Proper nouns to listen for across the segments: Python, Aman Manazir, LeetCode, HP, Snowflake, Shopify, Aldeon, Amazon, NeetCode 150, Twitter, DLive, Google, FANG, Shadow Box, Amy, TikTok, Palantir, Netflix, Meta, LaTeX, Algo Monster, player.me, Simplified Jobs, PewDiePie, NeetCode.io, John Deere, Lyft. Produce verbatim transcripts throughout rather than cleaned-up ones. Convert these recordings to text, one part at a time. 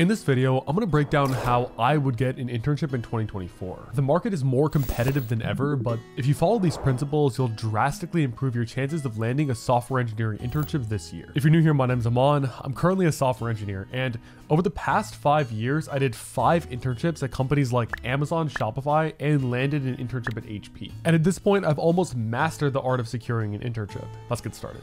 In this video, I'm going to break down how I would get an internship in twenty twenty-four. The market is more competitive than ever, but if you follow these principles, you'll drastically improve your chances of landing a software engineering internship this year. If you're new here, my name's Aman. I'm currently a software engineer, and over the past five years, I did five internships at companies like Amazon, Shopify, and landed an internship at H P. And at this point, I've almost mastered the art of securing an internship. Let's get started.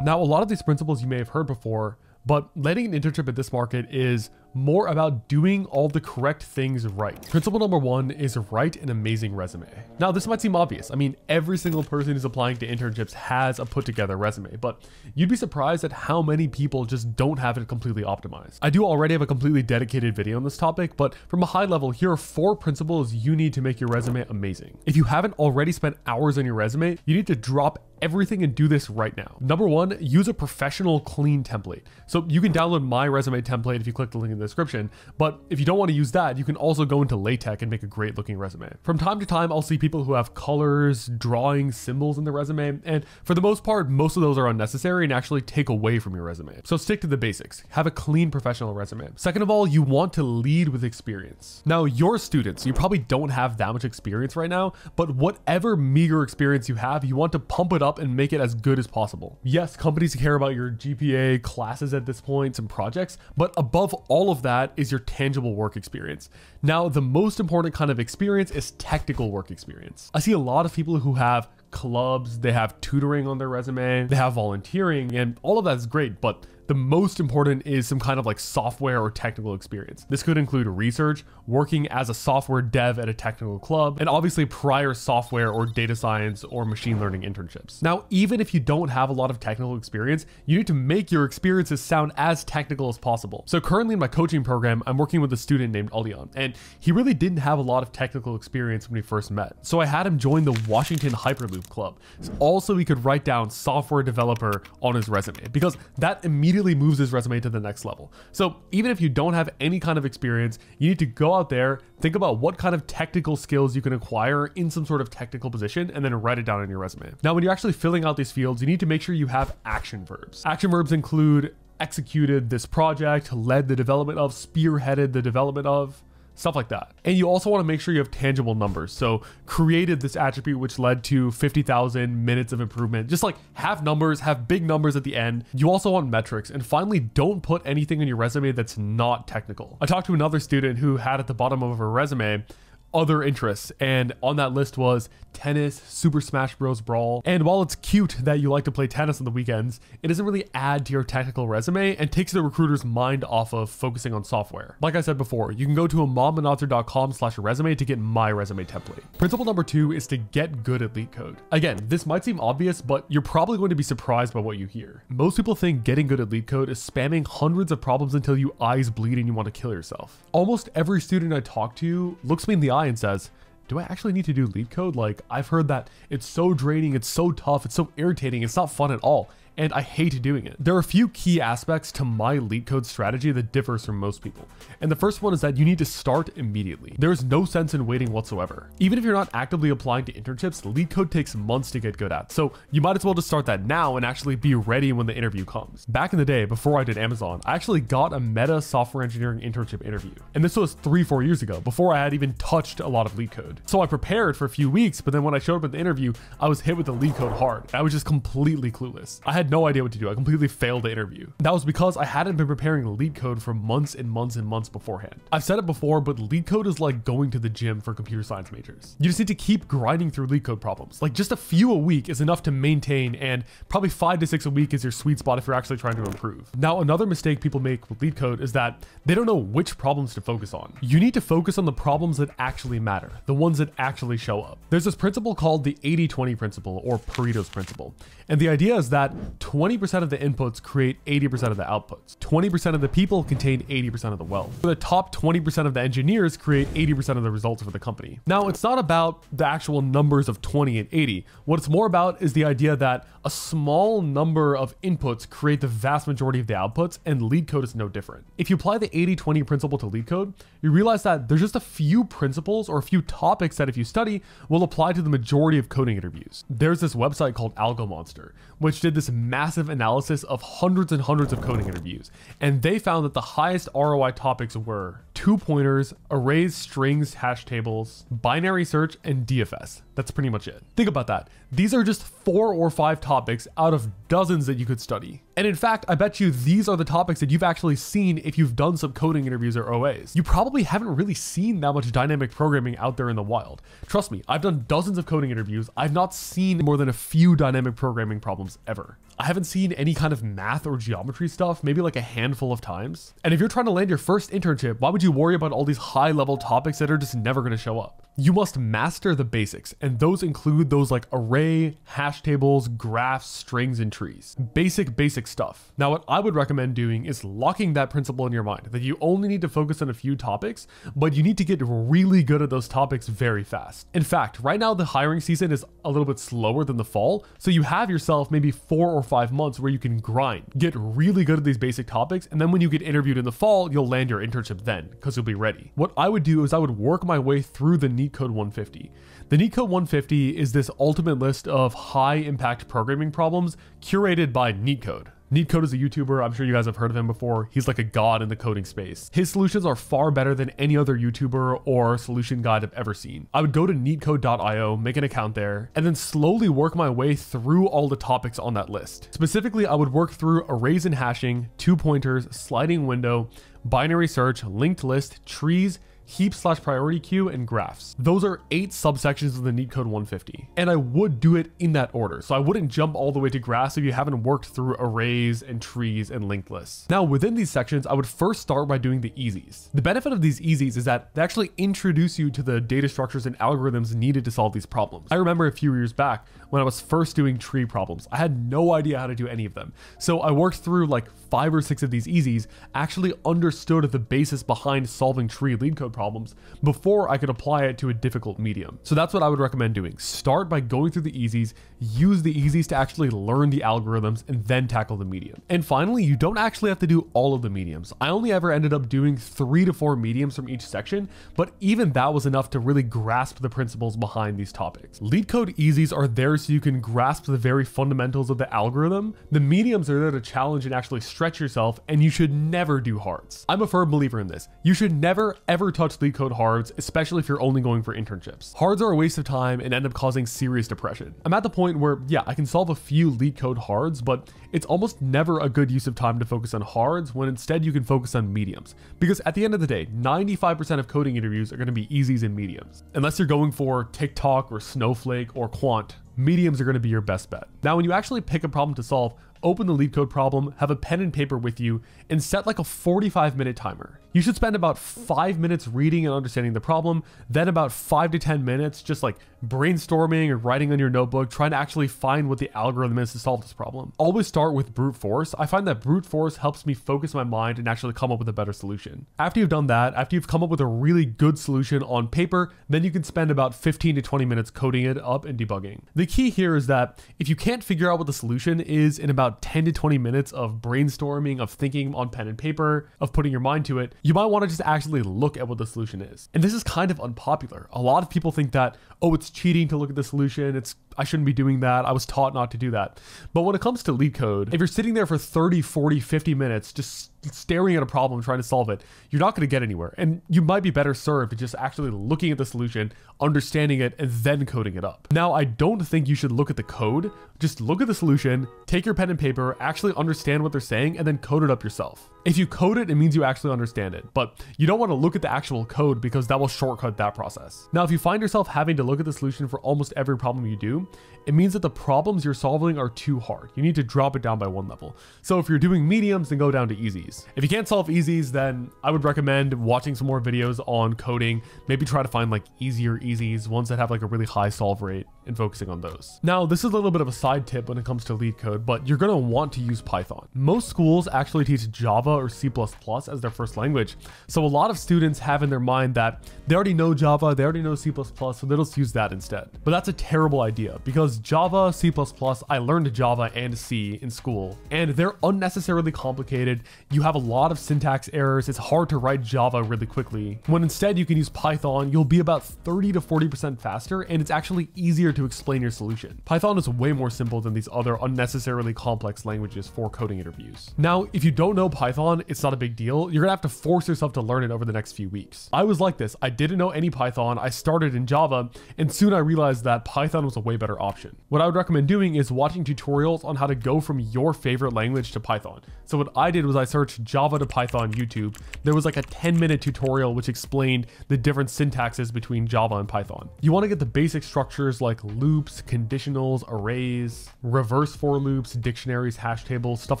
Now, a lot of these principles you may have heard before, but landing an internship at this market is more about doing all the correct things right. Principle number one is write an amazing resume. Now, this might seem obvious. I mean, every single person who's applying to internships has a put together resume, but you'd be surprised at how many people just don't have it completely optimized. I do already have a completely dedicated video on this topic, but from a high level, here are four principles you need to make your resume amazing. If you haven't already spent hours on your resume, you need to drop everything and do this right now. Number one, use a professional, clean template. So you can download my resume template if you click the link in the description, but if you don't want to use that, you can also go into LaTeX and make a great looking resume. From time to time, I'll see people who have colors, drawings, symbols in the resume, and for the most part, most of those are unnecessary and actually take away from your resume. So stick to the basics. Have a clean professional resume. Second of all, you want to lead with experience. Now, your students, you probably don't have that much experience right now, but whatever meager experience you have, you want to pump it up and make it as good as possible. Yes, companies care about your G P A, classes at this point, some projects, but above all of that is your tangible work experience. Now, the most important kind of experience is technical work experience. I see a lot of people who have clubs, they have tutoring on their resume, they have volunteering, and all of that is great, but the most important is some kind of like software or technical experience. This could include research, working as a software dev at a technical club, and obviously prior software or data science or machine learning internships. Now, even if you don't have a lot of technical experience, you need to make your experiences sound as technical as possible. So currently in my coaching program, I'm working with a student named Aldeon, and he really didn't have a lot of technical experience when we first met. So I had him join the Washington Hyperloop Club. Also, he could write down software developer on his resume because that immediately moves his resume to the next level. So even if you don't have any kind of experience, you need to go out there, think about what kind of technical skills you can acquire in some sort of technical position, and then write it down in your resume. Now, when you're actually filling out these fields, you need to make sure you have action verbs. Action verbs include executed this project, led the development of, spearheaded the development of, stuff like that. And you also want to make sure you have tangible numbers. So created this attribute, which led to fifty thousand minutes of improvement. Just like have numbers, have big numbers at the end. You also want metrics. And finally, don't put anything in your resume that's not technical. I talked to another student who had at the bottom of her resume, other interests, and on that list was tennis, Super Smash Bros. Brawl. And while it's cute that you like to play tennis on the weekends, it doesn't really add to your technical resume and takes the recruiter's mind off of focusing on software. Like I said before, you can go to aman manazir dot com slash resume to get my resume template. Principle number two is to get good at LeetCode. Again, this might seem obvious, but you're probably going to be surprised by what you hear. Most people think getting good at LeetCode is spamming hundreds of problems until you eyes bleed and you want to kill yourself. Almost every student I talk to looks me in the eye and says, do I actually need to do LeetCode? Like, I've heard that it's so draining, it's so tough, it's so irritating, it's not fun at all, and I hate doing it. There are a few key aspects to my LeetCode strategy that differs from most people. And the first one is that you need to start immediately. There is no sense in waiting whatsoever. Even if you're not actively applying to internships, LeetCode takes months to get good at. So you might as well just start that now and actually be ready when the interview comes. Back in the day, before I did Amazon, I actually got a Meta software engineering internship interview. And this was three, four years ago, before I had even touched a lot of LeetCode. So I prepared for a few weeks, but then when I showed up at the interview, I was hit with the LeetCode hard. I was just completely clueless. I had no idea what to do. I completely failed the interview. That was because I hadn't been preparing LeetCode for months and months and months beforehand. I've said it before, but LeetCode is like going to the gym for computer science majors. You just need to keep grinding through LeetCode problems. Like just a few a week is enough to maintain, and probably five to six a week is your sweet spot if you're actually trying to improve. Now, another mistake people make with LeetCode is that they don't know which problems to focus on. You need to focus on the problems that actually matter, the ones that actually show up. There's this principle called the eighty twenty principle, or Pareto's principle. And the idea is that twenty percent of the inputs create eighty percent of the outputs. twenty percent of the people contain eighty percent of the wealth. So the top twenty percent of the engineers create eighty percent of the results for the company. Now, it's not about the actual numbers of twenty and eighty. What it's more about is the idea that a small number of inputs create the vast majority of the outputs, and LeetCode is no different. If you apply the eighty twenty principle to LeetCode, you realize that there's just a few principles or a few topics that if you study will apply to the majority of coding interviews. There's this website called Algo Monster, which did this massive analysis of hundreds and hundreds of coding interviews, and they found that the highest R O I topics were two pointers, arrays, strings, hash tables, binary search, and D F S. That's pretty much it. Think about that. These are just four or five topics out of dozens that you could study. And in fact, I bet you these are the topics that you've actually seen if you've done some coding interviews or O As. You probably haven't really seen that much dynamic programming out there in the wild. Trust me, I've done dozens of coding interviews. I've not seen more than a few dynamic programming problems ever. I haven't seen any kind of math or geometry stuff, maybe like a handful of times. And if you're trying to land your first internship, why would you worry about all these high level topics that are just never going to show up? You must master the basics, and those include those like array, hash tables, graphs, strings, and trees. Basic, basic stuff. Now, what I would recommend doing is locking that principle in your mind, that you only need to focus on a few topics, but you need to get really good at those topics very fast. In fact, right now the hiring season is a little bit slower than the fall, so you have yourself maybe four or five months where you can grind, get really good at these basic topics, and then when you get interviewed in the fall, you'll land your internship then, because you'll be ready. What I would do is I would work my way through the NeetCode one fifty. The NeetCode one fifty is this ultimate list of high impact programming problems curated by NeetCode. NeetCode is a YouTuber. I'm sure you guys have heard of him before. He's like a god in the coding space. His solutions are far better than any other YouTuber or solution guide I've ever seen. I would go to NeetCode dot i o, make an account there, and then slowly work my way through all the topics on that list. Specifically, I would work through arrays and hashing, two pointers, sliding window, binary search, linked list, trees, heap slash priority queue, and graphs. Those are eight subsections of the NeetCode one fifty. And I would do it in that order. So I wouldn't jump all the way to graphs if you haven't worked through arrays and trees and linked lists. Now, within these sections, I would first start by doing the easies. The benefit of these easies is that they actually introduce you to the data structures and algorithms needed to solve these problems. I remember a few years back when I was first doing tree problems, I had no idea how to do any of them. So I worked through like five or six of these easies, actually understood the basis behind solving tree lead code problems before I could apply it to a difficult medium. So that's what I would recommend doing. Start by going through the easies, use the easies to actually learn the algorithms, and then tackle the medium. And finally, you don't actually have to do all of the mediums. I only ever ended up doing three to four mediums from each section, but even that was enough to really grasp the principles behind these topics. LeetCode easies are there so you can grasp the very fundamentals of the algorithm. The mediums are there to challenge and actually stretch yourself, and you should never do hards. I'm a firm believer in this. You should never ever touch LeetCode hards, especially if you're only going for internships. Hards are a waste of time and end up causing serious depression. I'm at the point where, yeah, I can solve a few LeetCode hards, but it's almost never a good use of time to focus on hards when instead you can focus on mediums. Because at the end of the day, ninety-five percent of coding interviews are going to be easies and mediums. Unless you're going for TikTok or Snowflake or Quant, mediums are going to be your best bet. Now, when you actually pick a problem to solve, open the LeetCode problem, have a pen and paper with you, and set like a forty-five minute timer. You should spend about five minutes reading and understanding the problem, then about five to ten minutes just like brainstorming or writing on your notebook, trying to actually find what the algorithm is to solve this problem. Always start with brute force. I find that brute force helps me focus my mind and actually come up with a better solution. After you've done that, after you've come up with a really good solution on paper, then you can spend about fifteen to twenty minutes coding it up and debugging. The key here is that if you can't figure out what the solution is in about ten to twenty minutes of brainstorming, of thinking on pen and paper, of putting your mind to it, you might want to just actually look at what the solution is. And this is kind of unpopular. A lot of people think that, oh, it's cheating to look at the solution. It's I shouldn't be doing that. I was taught not to do that. But when it comes to LeetCode, if you're sitting there for thirty, forty, fifty minutes, just staring at a problem, trying to solve it, you're not going to get anywhere. And you might be better served just actually looking at the solution, understanding it, and then coding it up. Now, I don't think you should look at the code. Just look at the solution, take your pen and paper, actually understand what they're saying, and then code it up yourself. If you code it, it means you actually understand it, but you don't want to look at the actual code because that will shortcut that process. Now, if you find yourself having to look at the solution for almost every problem you do, it means that the problems you're solving are too hard. You need to drop it down by one level. So if you're doing mediums, then go down to easies. If you can't solve easies, then I would recommend watching some more videos on coding. Maybe try to find like easier easies, ones that have like a really high solve rate, and focusing on those. Now, this is a little bit of a side tip when it comes to LeetCode, but you're going to want to use Python. Most schools actually teach Java or C plus plus as their first language. So a lot of students have in their mind that they already know Java, they already know C plus plus, so they'll just use that instead. But that's a terrible idea because Java, C plus plus, I learned Java and C in school, and they're unnecessarily complicated. You have a lot of syntax errors. It's hard to write Java really quickly. When instead you can use Python, you'll be about thirty to forty percent faster, and it's actually easier to explain your solution. Python is way more simple than these other unnecessarily complex languages for coding interviews. Now, if you don't know Python, it's not a big deal. You're gonna have to force yourself to learn it over the next few weeks. I was like this. I didn't know any Python. I started in Java, and soon I realized that Python was a way better option. What I would recommend doing is watching tutorials on how to go from your favorite language to Python. So what I did was I searched Java to Python YouTube. There was like a ten minute tutorial which explained the different syntaxes between Java and Python. You want to get the basic structures like loops, conditionals, arrays, reverse for loops, dictionaries, hash tables, stuff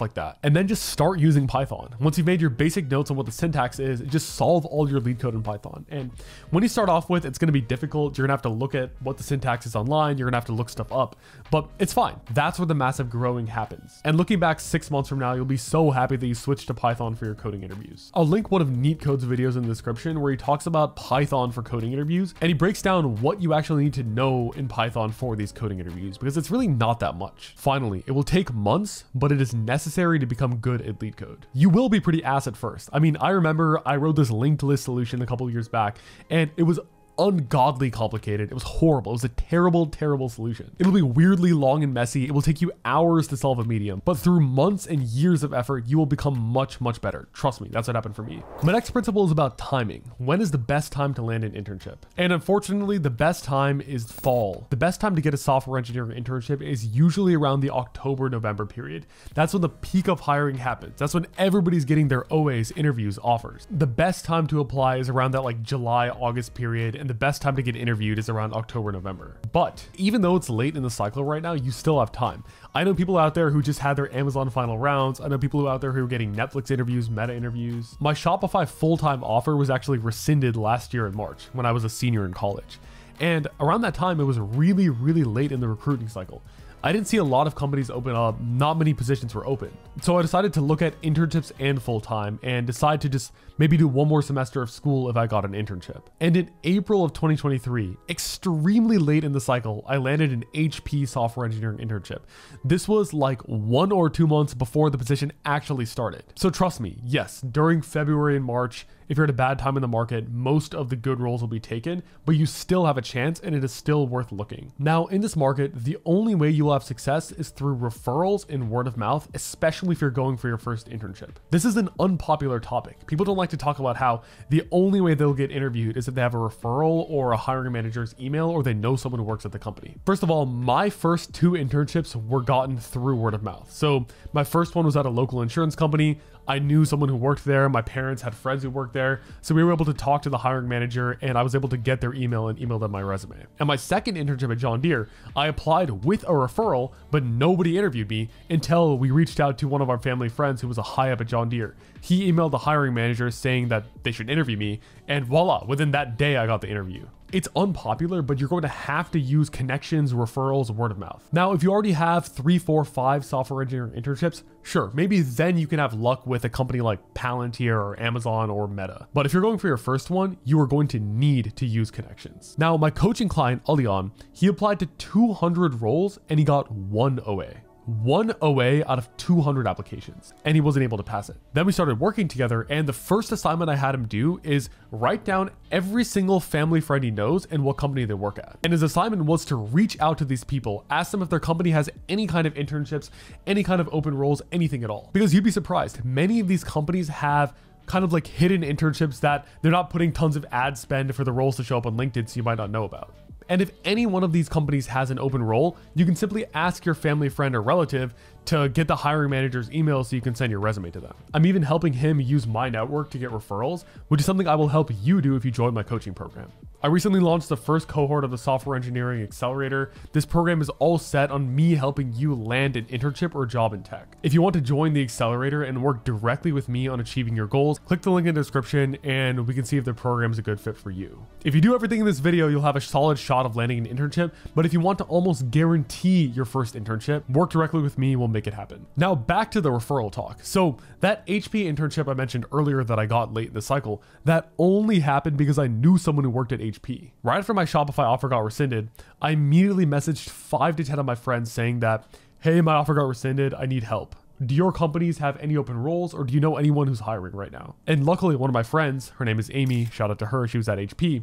like that. And then just start using Python. Once you've made your basic notes on what the syntax is, just solve all your lead code in Python. And when you start off with, it's going to be difficult. You're going to have to look at what the syntax is online. You're going to have to look stuff up, but it's fine. That's where the massive growing happens. And looking back six months from now, you'll be so happy that you switched to Python for your coding interviews. I'll link one of NeetCode's videos in the description where he talks about Python for coding interviews, and he breaks down what you actually need to know in Python for these coding interviews, because it's really not that much. Finally, it will take months, but it is necessary to become good at LeetCode. You will be pretty ass at first. I mean, I remember I wrote this linked list solution a couple of years back, and it was ungodly complicated. It was horrible. It was a terrible, terrible solution. It'll be weirdly long and messy. It will take you hours to solve a medium, but through months and years of effort, you will become much, much better. Trust me, that's what happened for me. My next principle is about timing. When is the best time to land an internship? And unfortunately, the best time is fall. The best time to get a software engineering internship is usually around the October, November period. That's when the peak of hiring happens. That's when everybody's getting their O As, interviews, offers. The best time to apply is around that like July, August period, and the best time to get interviewed is around October, November. But even though it's late in the cycle right now, you still have time. I know people out there who just had their Amazon final rounds. I know people out there who are getting Netflix interviews, Meta interviews. My Shopify full-time offer was actually rescinded last year in March when I was a senior in college. And around that time, it was really, really late in the recruiting cycle. I didn't see a lot of companies open up, not many positions were open. So I decided to look at internships and full-time and decide to just maybe do one more semester of school if I got an internship. And in April of twenty twenty-three, extremely late in the cycle, I landed an H P software engineering internship. This was like one or two months before the position actually started. So trust me, yes, during February and March, if you're at a bad time in the market, most of the good roles will be taken, but you still have a chance and it is still worth looking. Now, in this market, the only way you will have success is through referrals and word of mouth, especially if you're going for your first internship. This is an unpopular topic. People don't like to talk about how the only way they'll get interviewed is if they have a referral or a hiring manager's email or they know someone who works at the company. First of all, my first two internships were gotten through word of mouth. So my first one was at a local insurance company. I knew someone who worked there. My parents had friends who worked there. So we were able to talk to the hiring manager and I was able to get their email and email them my resume. And my second internship at John Deere, I applied with a referral, but nobody interviewed me until we reached out to one of our family friends who was a high up at John Deere. He emailed the hiring manager saying that they should interview me. And voila, within that day, I got the interview. It's unpopular, but you're going to have to use connections, referrals, word of mouth. Now, if you already have three, four, five software engineering internships, sure, maybe then you can have luck with a company like Palantir or Amazon or Meta. But if you're going for your first one, you are going to need to use connections. Now, my coaching client, Aldeon, he applied to two hundred roles and he got one O A. One O A out of two hundred applications, and he wasn't able to pass it. Then we started working together, and the first assignment I had him do is write down every single family friend he knows and what company they work at. And his assignment was to reach out to these people, ask them if their company has any kind of internships, any kind of open roles, anything at all. Because you'd be surprised, many of these companies have kind of like hidden internships that they're not putting tons of ad spend for the roles to show up on LinkedIn, so you might not know about. And if any one of these companies has an open role, you can simply ask your family, friend, or relative to get the hiring manager's email so you can send your resume to them. I'm even helping him use my network to get referrals, which is something I will help you do if you join my coaching program. I recently launched the first cohort of the Software Engineering Accelerator. This program is all set on me helping you land an internship or job in tech. If you want to join the accelerator and work directly with me on achieving your goals, click the link in the description and we can see if the program is a good fit for you. If you do everything in this video, you'll have a solid shot of landing an internship, but if you want to almost guarantee your first internship, work directly with me, we'll make it happen. Now back to the referral talk. So that H P internship I mentioned earlier that I got late in the cycle, that only happened because I knew someone who worked at H P. Right after my Shopify offer got rescinded, I immediately messaged five to ten of my friends saying that, hey, my offer got rescinded, I need help. Do your companies have any open roles or do you know anyone who's hiring right now? And luckily one of my friends, her name is Amy, shout out to her, she was at H P.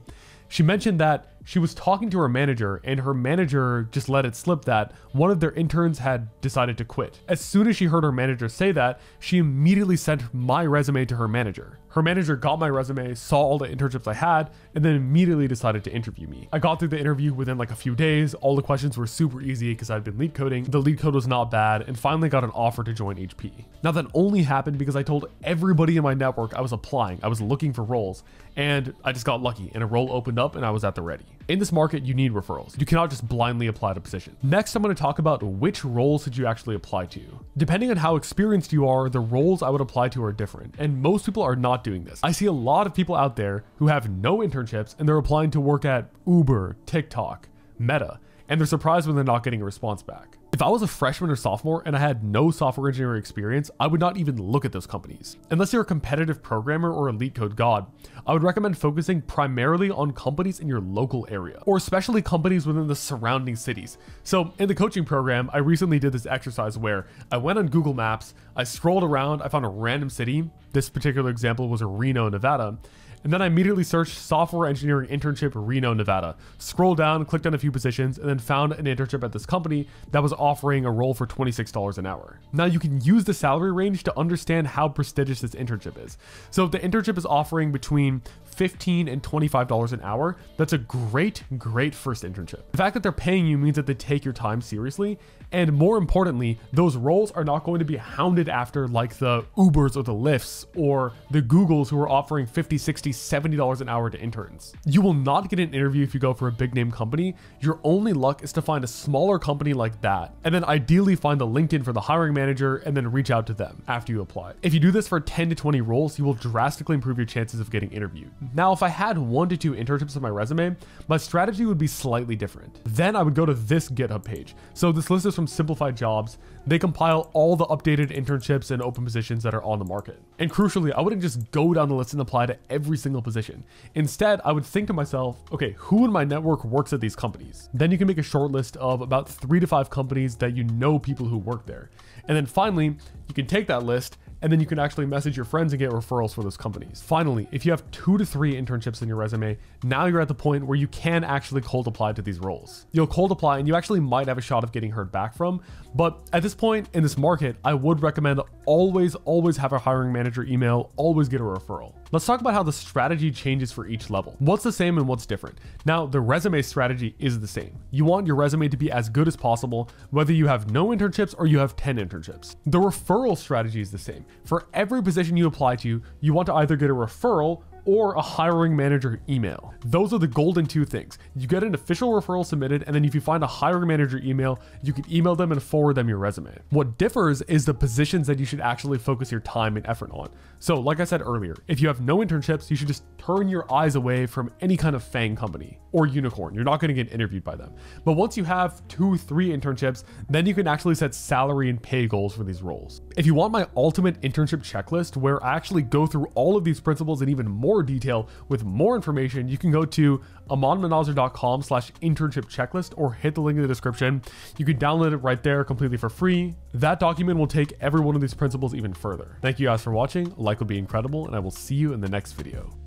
She mentioned that She was talking to her manager, and her manager just let it slip that one of their interns had decided to quit. As soon as she heard her manager say that, she immediately sent my resume to her manager. Her manager got my resume, saw all the internships I had, and then immediately decided to interview me. I got through the interview within like a few days. All the questions were super easy because I'd been lead coding. The lead code was not bad, and finally got an offer to join H P. Now that only happened because I told everybody in my network I was applying, I was looking for roles, and I just got lucky and a role opened up and I was at the ready. In this market, you need referrals. You cannot just blindly apply to positions. Next, I'm going to talk about which roles did you actually apply to. Depending on how experienced you are, the roles I would apply to are different, and most people are not doing this. I see a lot of people out there who have no internships and they're applying to work at Uber, TikTok, Meta, and they're surprised when they're not getting a response back. If I was a freshman or sophomore and I had no software engineering experience, I would not even look at those companies. Unless you're a competitive programmer or a LeetCode god, I would recommend focusing primarily on companies in your local area, or especially companies within the surrounding cities. So in the coaching program, I recently did this exercise where I went on Google Maps, I scrolled around, I found a random city. This particular example was Reno, Nevada. And then I immediately searched software engineering internship Reno, Nevada, scrolled down, clicked on a few positions, and then found an internship at this company that was offering a role for twenty-six dollars an hour. Now you can use the salary range to understand how prestigious this internship is. So if the internship is offering between fifteen dollars and twenty-five dollars an hour, that's a great, great first internship. The fact that they're paying you means that they take your time seriously. And more importantly, those roles are not going to be hounded after like the Ubers or the Lyfts or the Googles who are offering fifty, sixty, seventy dollars an hour to interns. You will not get an interview if you go for a big name company. Your only luck is to find a smaller company like that, and then ideally find the LinkedIn for the hiring manager and then reach out to them after you apply. If you do this for ten to twenty roles, you will drastically improve your chances of getting interviewed. Now, if I had one to two internships on my resume, my strategy would be slightly different. Then I would go to this GitHub page. So this list is from Simplified Jobs. They compile all the updated internships and open positions that are on the market. And crucially, I wouldn't just go down the list and apply to every single position. Instead, I would think to myself, okay, who in my network works at these companies? Then you can make a short list of about three to five companies that you know people who work there. And then finally, you can take that list and then you can actually message your friends and get referrals for those companies. Finally, if you have two to three internships in your resume, now you're at the point where you can actually cold apply to these roles. You'll cold apply and you actually might have a shot of getting heard back from, but at this point in this market, I would recommend always, always have a hiring manager email, always get a referral. Let's talk about how the strategy changes for each level. What's the same and what's different? Now, the resume strategy is the same. You want your resume to be as good as possible, whether you have no internships or you have ten internships. The referral strategy is the same. For every position you apply to, you want to either get a referral or a hiring manager email. Those are the golden two things. You get an official referral submitted, and then if you find a hiring manager email, you can email them and forward them your resume. What differs is the positions that you should actually focus your time and effort on. So like I said earlier, if you have no internships, you should just turn your eyes away from any kind of FANG company or unicorn. You're not gonna get interviewed by them. But once you have two, three internships, then you can actually set salary and pay goals for these roles. If you want my ultimate internship checklist, where I actually go through all of these principles and even more detail with more information, you can go to amanmanazir.com slash internship checklist or hit the link in the description. You can download it right there completely for free. That document will take every one of these principles even further. Thank you guys for watching. A like would be incredible, and I will see you in the next video.